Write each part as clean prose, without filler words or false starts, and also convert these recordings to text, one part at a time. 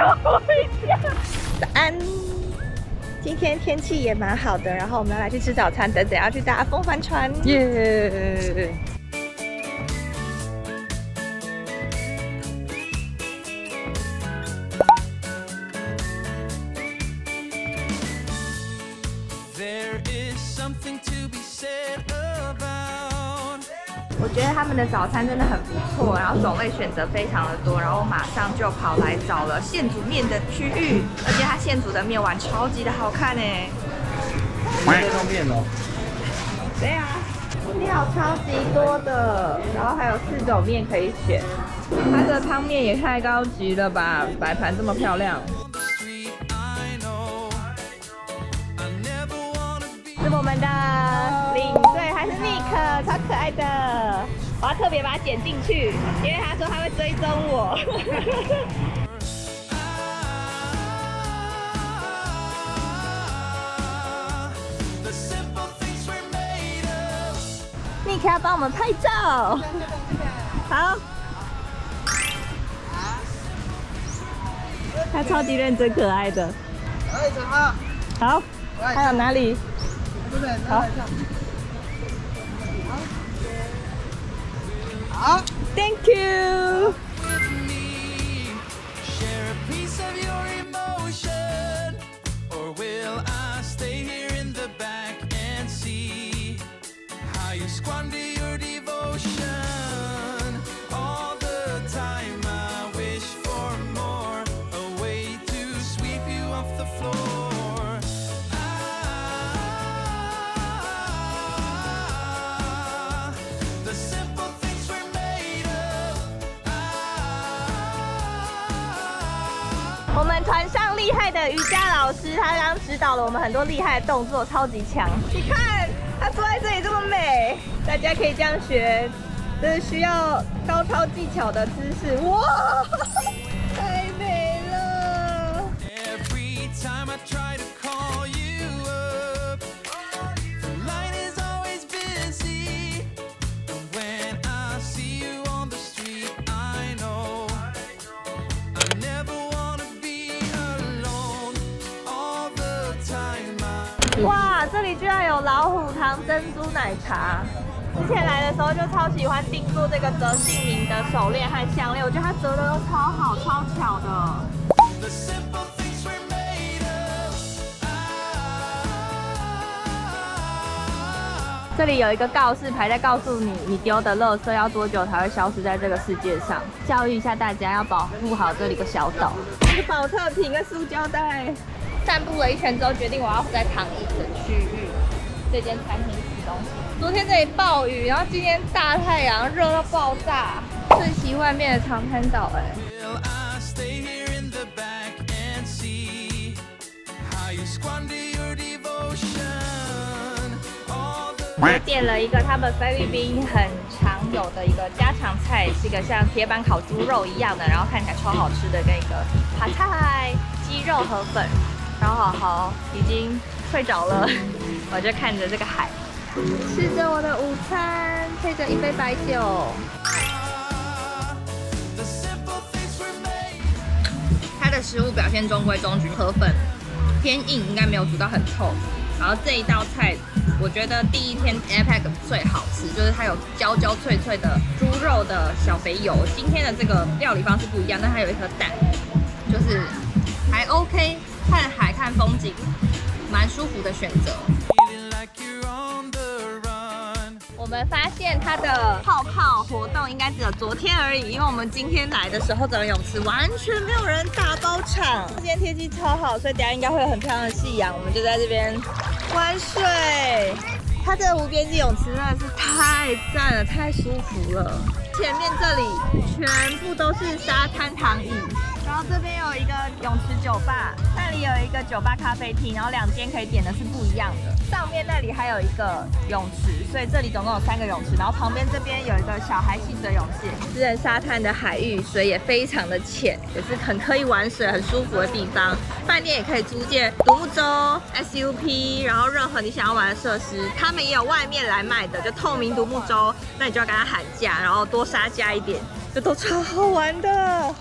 揉一下。早安，今天天气也蛮好的，然后我们要来去吃早餐，等等要去搭风帆船。耶！我觉得他们的早餐真的很不错，然后种类选择非常的多，然后我马上就跑来找了现煮面的区域，而且它现煮的面碗超级的好看哎！这种面哦，对啊，料超级多的，然后还有4种面可以选，它的汤面也太高级了吧，摆盘这么漂亮。 我们的领队还是 Nick， 超可爱的。我要特别把它剪进去，因为他说他会追踪我。Nick 要帮我们拍照，好。他超级认真可爱的。好，还有哪里？ 好，好 ，Thank you。我们团上厉害的瑜伽老师，他刚指导了我们很多厉害的动作，超级强。你看，他坐在这里这么美，大家可以这样学，这是需要高超技巧的姿势。哇，太美了！哇，这里居然有老虎糖珍珠奶茶！之前来的时候就超喜欢订做这个折姓名的手链和项链，我觉得它折的都超好、超巧的。 这里有一个告示牌在告诉你，你丢的垃圾要多久才会消失在这个世界上？教育一下大家，要保护好这里个小岛。那个保特瓶跟塑胶袋。散步了一圈之后，决定我要在躺椅的区域这间餐厅吃东西。昨天这里暴雨，然后今天大太阳，热到爆炸，瞬息万变的长滩岛哎。我点了一个他们菲律宾很常有的一个家常菜，是一个像铁板烤猪肉一样的，然后看起来超好吃的那个Pad Thai鸡肉河粉。然后好好已经睡着了，我就看着这个海，吃着我的午餐，配着一杯白酒。它的食物表现中规中矩，河粉偏硬，应该没有煮到很透。然后这一道菜。 我觉得第一天 Apex 最好吃，就是它有焦焦脆脆的猪肉的小肥油。今天的这个料理方式不一样，但它有一颗蛋，就是还 OK， 看海看风景，蛮舒服的选择。我们发现它的泡泡活动应该只有昨天而已，因为我们今天来的时候，整个泳池完全没有人，大包场。今天天气超好，所以等下应该会有很漂亮的夕阳，我们就在这边。 玩水，它的无边际泳池真的是太赞了，太舒服了。前面这里全部都是沙滩躺椅，然后这边有一个泳池酒吧，那里有一个酒吧咖啡厅，然后2间可以点的是不一样的。上面那里还有一个泳池，所以这里总共有3个泳池，然后旁边这边有一个小孩戏水泳池。私人沙滩的海域水也非常的浅，也是很可以玩水、很舒服的地方。 饭店也可以租借独木舟、SUP， 然后任何你想要玩的设施，他们也有外面来卖的，就透明独木舟，那你就要跟他喊价，然后多杀价一点，这都超好玩的。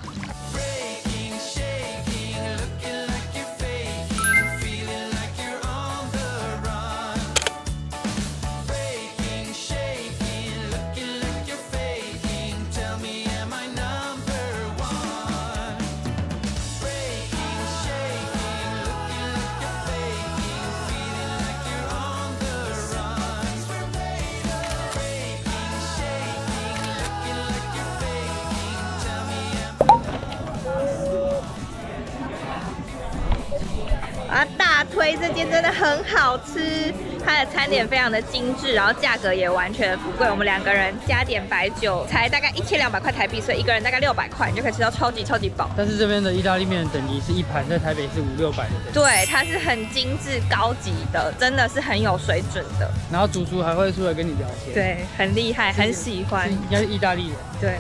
我要大推这间，真的很好吃。它的餐点非常的精致，然后价格也完全不贵。我们两个人加点白酒，才大概1200块台币，所以一个人大概600块，你就可以吃到超级饱。但是这边的意大利面的等级是一盘，在台北是500-600的。对，它是很精致高级的，真的是很有水准的。然后主厨还会出来跟你聊天，对，很厉害，很喜欢。应该是意大利人，对。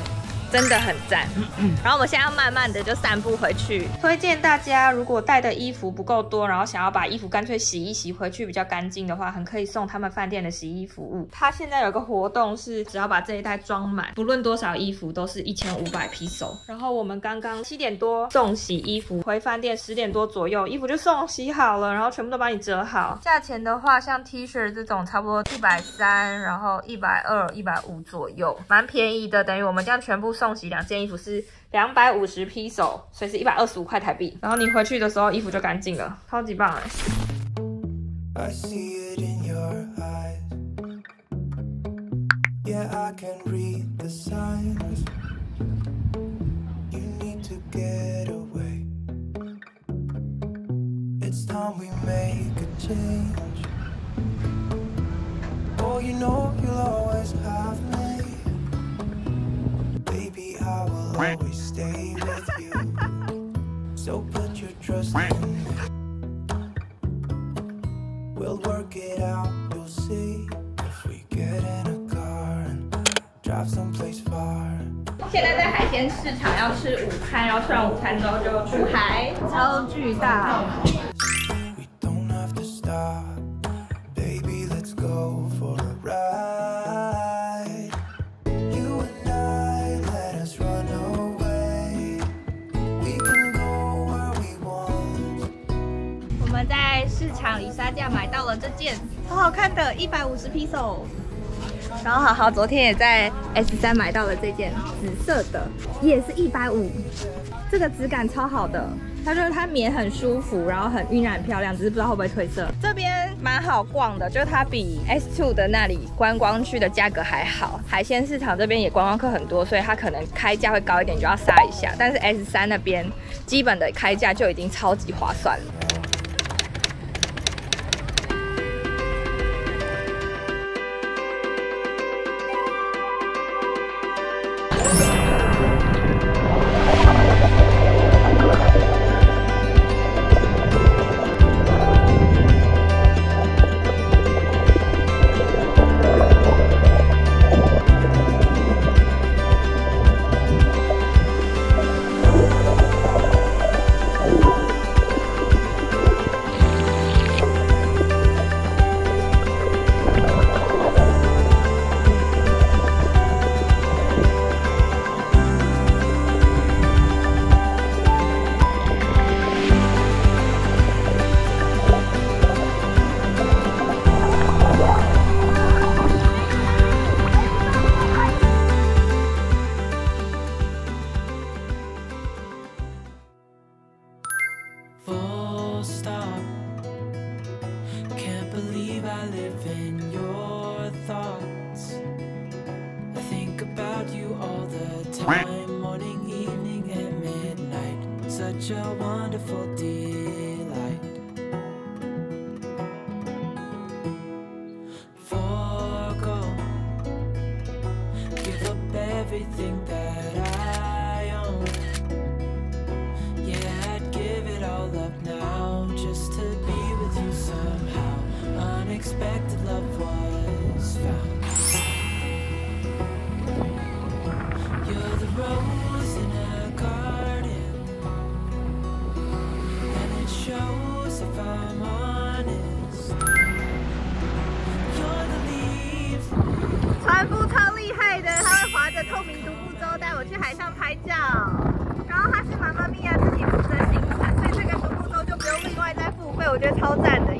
真的很赞，然后我们现在要慢慢的就散步回去。推荐大家，如果带的衣服不够多，然后想要把衣服干脆洗一洗回去比较干净的话，很可以送他们饭店的洗衣服务。他现在有个活动是，只要把这一袋装满，不论多少衣服都是1500披索。然后我们刚刚7点多送洗衣服，回饭店10点多左右，衣服就送洗好了，然后全部都帮你折好。价钱的话，像 T 恤这种差不多130，然后120、150左右，蛮便宜的。等于我们这样全部。 送洗2件衣服是250披索，所以是125块台币。然后你回去的时候衣服就干净了，超级棒哎！I will always stay with you. So put your trust in me. We'll work it out, you'll see. If we get in a car and drive someplace far. 现在在海鲜市场要吃午餐，然后吃完午餐之后就出海，超巨大。 买到了这件好好看的150披索，然后好好昨天也在 S3 买到了这件紫色的，也是150，这个质感超好的，它就是它棉很舒服，然后很晕染漂亮，只是不知道会不会褪色。这边蛮好逛的，就是它比 S2 的那里观光区的价格还好。海鲜市场这边也观光客很多，所以它可能开价会高一点，就要杀一下。但是 S3 那边基本的开价就已经超级划算了。 船夫超厉害的，他会划着透明独木舟带我去海上拍照。然后他是妈妈咪呀自己负责行船，所以这个独木舟就不用另外再付费，我觉得超赞的。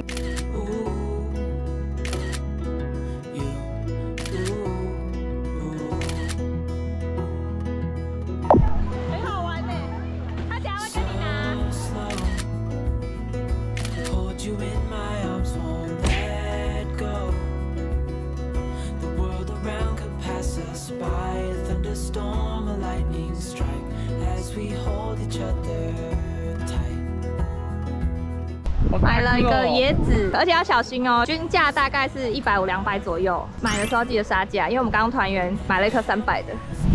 买了一个椰子，而且要小心哦，均价大概是150、200左右。买的时候记得杀价，因为我们刚刚团员买了一颗300的。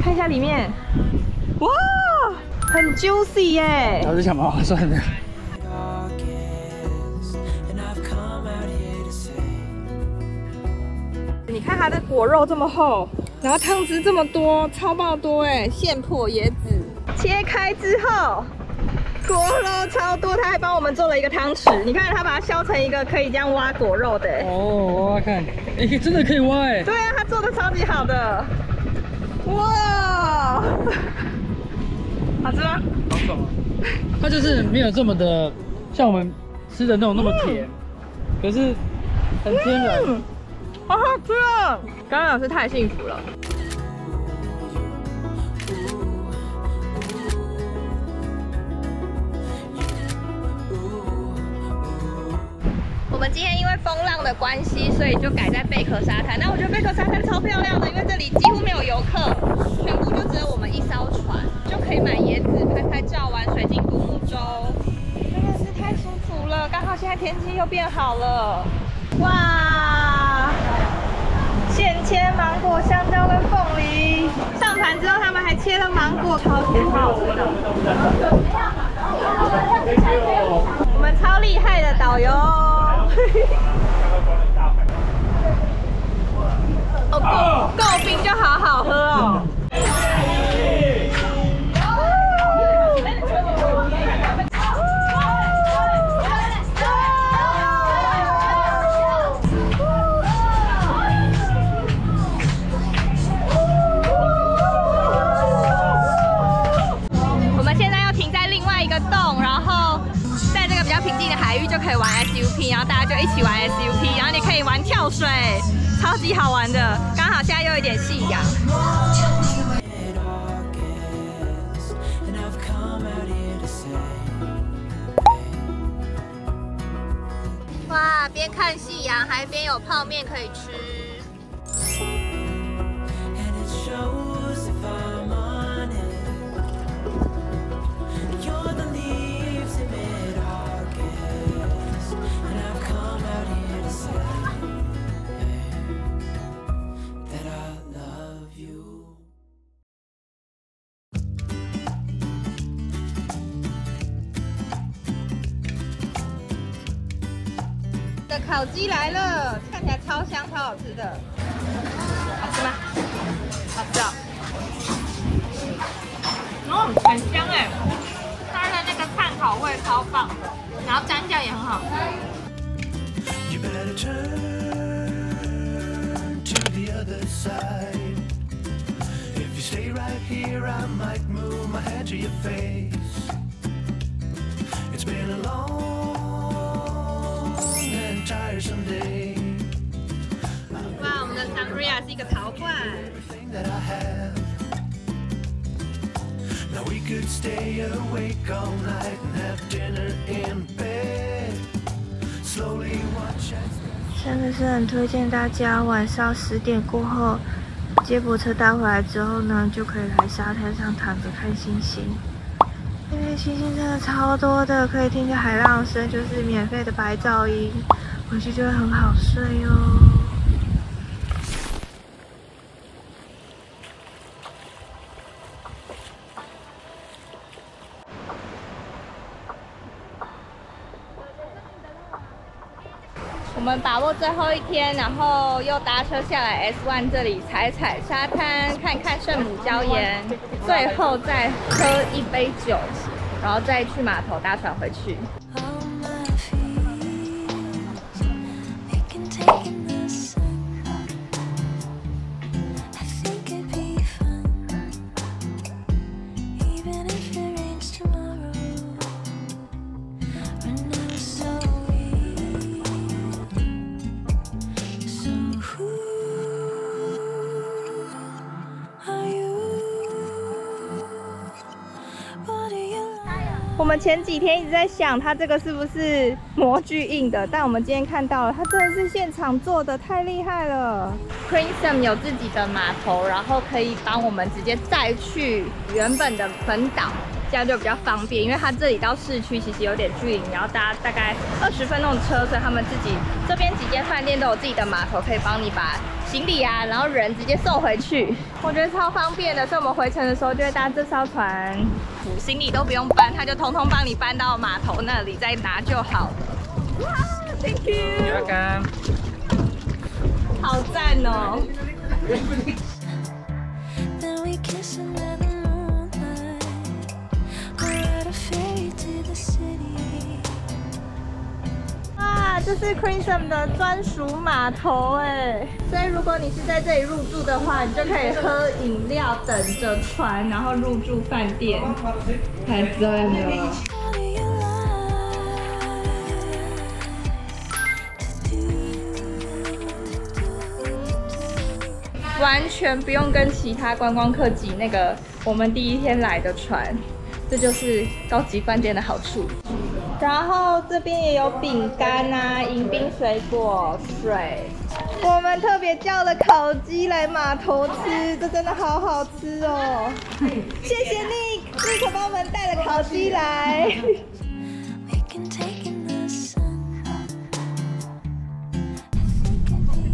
看一下里面，哇，很 juicy 耶！我就想蛮划算的。 你看它的果肉这么厚，然后汤汁这么多，超爆多哎！现破椰子，切开之后，果肉超多，他还帮我们做了一个汤匙。你看他把它削成一个可以这样挖果肉的。哦，挖看，哎、欸，真的可以挖哎！对啊，他做的超级好的。哇，好吃吗？好爽啊！它就是没有这么的，像我们吃的那种那么甜，可是很天然。好好吃啊！刚刚老师太幸福了。我们今天因为风浪的关系，所以就改在贝壳沙滩。那我觉得贝壳沙滩超漂亮的，因为这里几乎没有游客，全部就只有我们一艘船，就可以买椰子、拍拍照、玩水晶独木舟，真的是太舒服了。刚好现在天气又变好了，哇！ 现切芒果、香蕉跟凤梨，上盘之后他们还切了芒果，超甜，超好吃的。我们超厉害的导游。哦，够冰就好好喝哦。超级好玩的，刚好现在又有一点夕阳。哇，边看夕阳还边有泡面可以吃。烤鸡来了，看起来超香，超好吃的，好吃吗？好吃啊、哦！嗯，很香哎，它的那个炭烤味超棒，然后蘸酱也很好吃。 哇，我们的 Sangria 是一个陶罐。真的是很推荐大家晚上10点过后，接驳车搭回来之后呢，就可以来沙滩上躺着看星星。 因为星星真的超多的，可以听着海浪声，就是免费的白噪音，回去就会很好睡哦。我们把握最后一天，然后又搭车下来 S1 这里踩踩沙滩，看看圣母礁岩，最后再喝一杯酒，然后再去码头搭船回去。我们前几天一直在想，它这个是不是模具印的？但我们今天看到了，它真的是现场做的，太厉害了。Crimson 有自己的码头，然后可以帮我们直接载去原本的本岛。这样就比较方便，因为它这里到市区其实有点距离，你要搭大概20分钟的车，所以他们自己这边几间饭店都有自己的码头，可以帮你把行李啊，然后人直接送回去，我觉得超方便的。所以我们回程的时候就会搭这艘船，行李都不用搬，它就通通帮你搬到码头那里再拿就好了。哇 ，Thank you， welcome， 好赞哦。哇，这是 Crimson 的专属码头哎，所以如果你是在这里入住的话，你就可以喝饮料，等着船，然后入住饭店，太赞了。完全不用跟其他观光客挤那个我们第一天来的船，这就是高级饭店的好处。然后这边也有饼干啊、饮冰、水果水。我们特别叫了烤鸡来码头吃，这真的好好吃哦！谢谢Nick帮我们带了烤鸡来。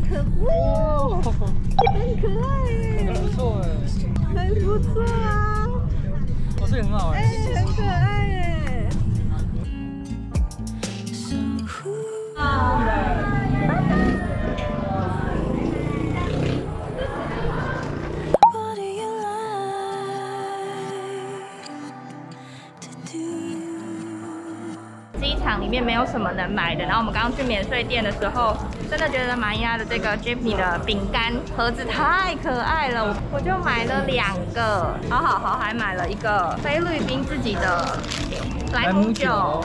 可恶，很可爱，很不错哎，很不错啊！哦，这个很好哎，很可爱哎。 机场里面没有什么能买的，然后我们刚刚去免税店的时候，真的觉得玛伊拉的这个 Jimmy 的饼干盒子太可爱了，我就买了2个，好好好，还买了一个菲律宾自己的莱姆酒。